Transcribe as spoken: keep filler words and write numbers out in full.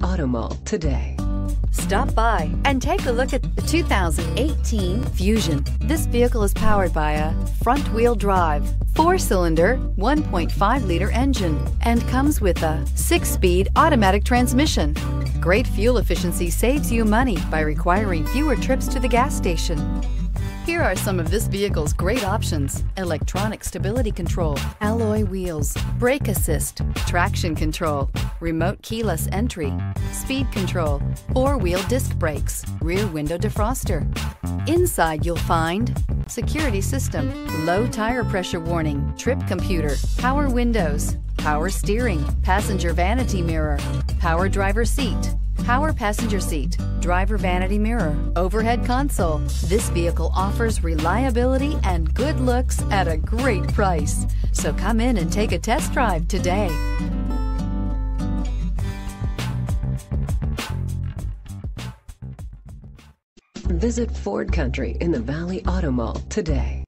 Valley Auto Mall today. Stop by and take a look at the two thousand eighteen Fusion. This vehicle is powered by a front-wheel drive, four-cylinder, one point five liter engine, and comes with a six-speed automatic transmission. Great fuel efficiency saves you money by requiring fewer trips to the gas station. Here are some of this vehicle's great options: electronic stability control, alloy wheels, brake assist, traction control, remote keyless entry, speed control, four-wheel disc brakes, rear window defroster. Inside you'll find security system, low tire pressure warning, trip computer, power windows, power steering, passenger vanity mirror, power driver seat, power passenger seat, driver vanity mirror, overhead console. This vehicle offers reliability and good looks at a great price. So come in and take a test drive today. Visit Ford Country in the Valley Auto Mall today.